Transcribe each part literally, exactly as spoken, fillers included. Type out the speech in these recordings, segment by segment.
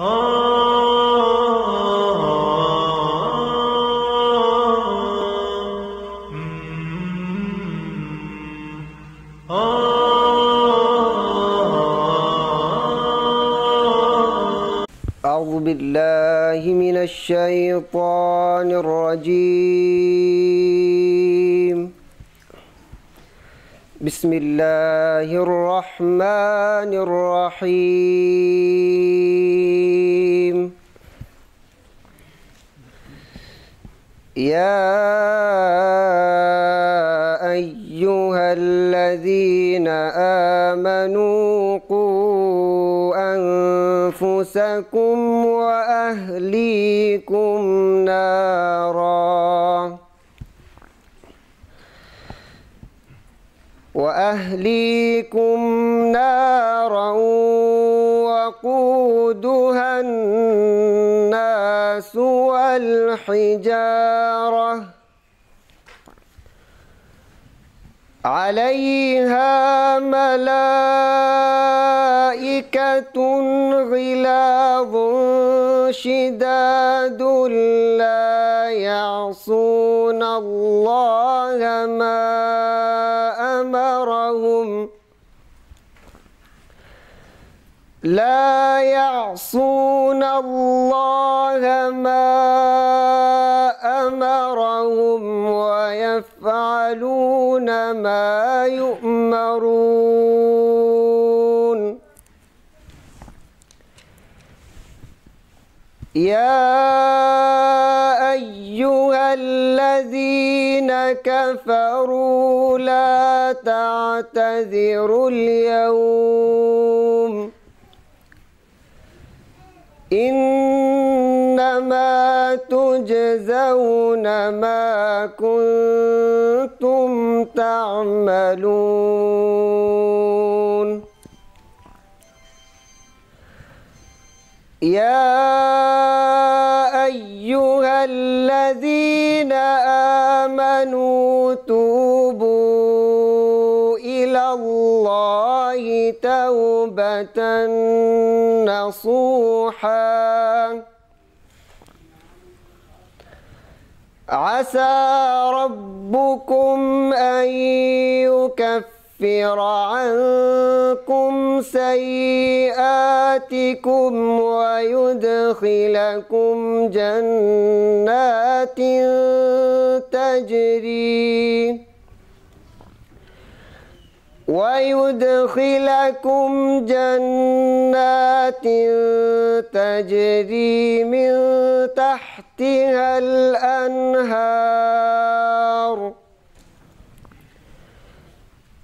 أعوذ بالله من الشيطان الرجيم. بسم الله الرحمن الرحيم. يا أيها الذين آمنوا قوا أنفسكم وأهليكم نارا وأهليكم نارا وقودها الناس والحجارة عليها ملائكة غلاظ شداد لا يعصون الله ما أمرهم لا يعصون الله ما أمرهم ويفعلون ما يؤمرون. يا أيها الذين كفروا لا تعتذروا اليوم إنما تجزون ما كنتم تعملون. يا أيها الذين آمنوا توبوا إلى الله توبة نصوحا عسى ربكم أن يكفر يكفر عنكم سيئاتكم ويدخلكم جنات تجري ويدخلكم جنات تجري من تحتها الأنهار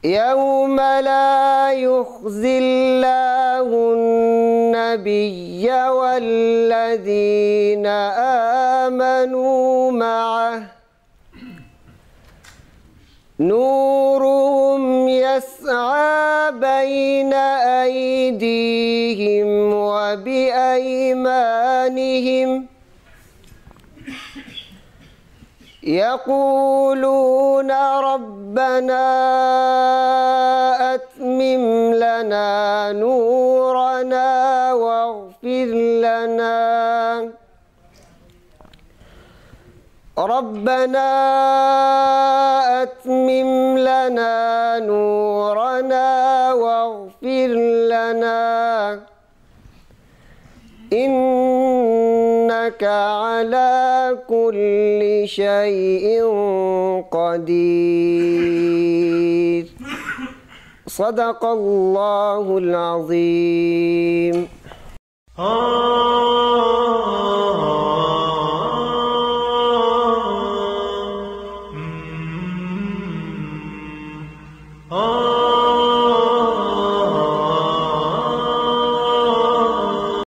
يوم لا يخزي الله النبي والذين آمنوا معه نورهم يسعى بين أيديهم وبأيمانهم يقولون ربنا أتمم لنا نورنا واغفر لنا ربنا أتمم لنا نورنا واغفر لنا إنك على كل شيء قدير. صدق الله العظيم.